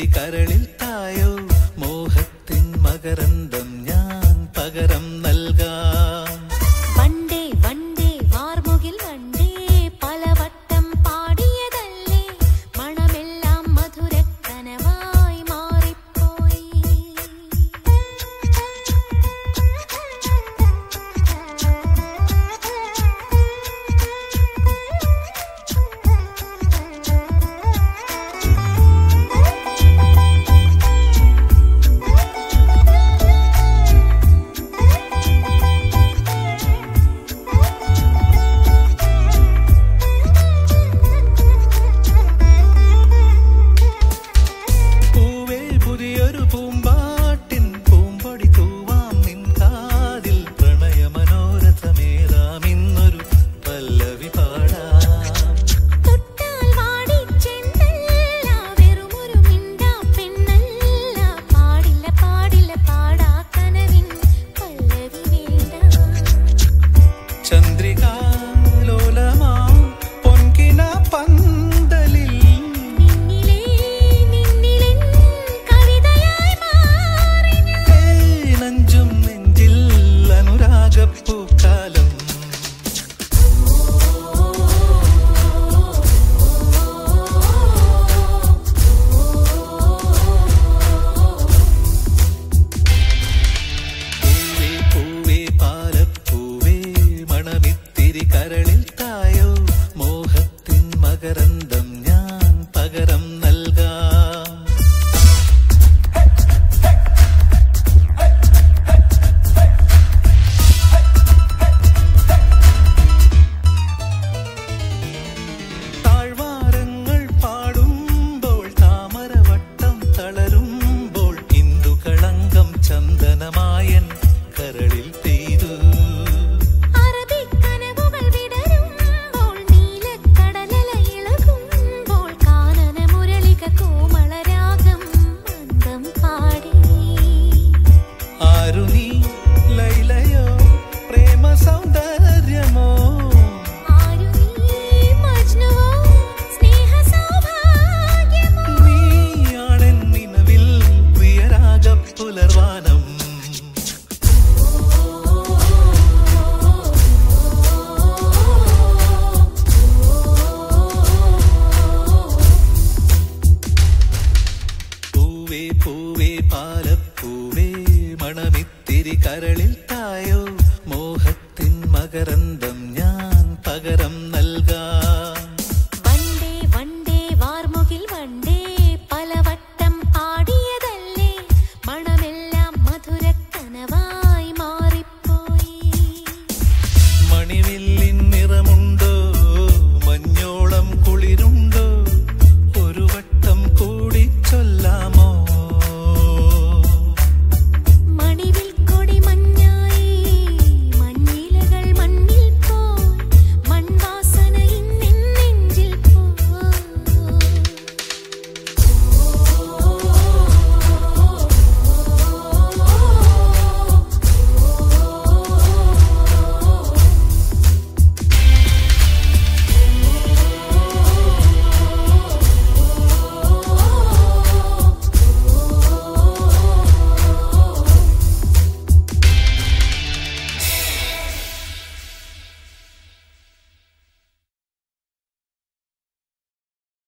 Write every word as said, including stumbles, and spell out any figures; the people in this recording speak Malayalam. ചിരി കരളിൽ തായോ മോഹത്തിൻ മകരന്ത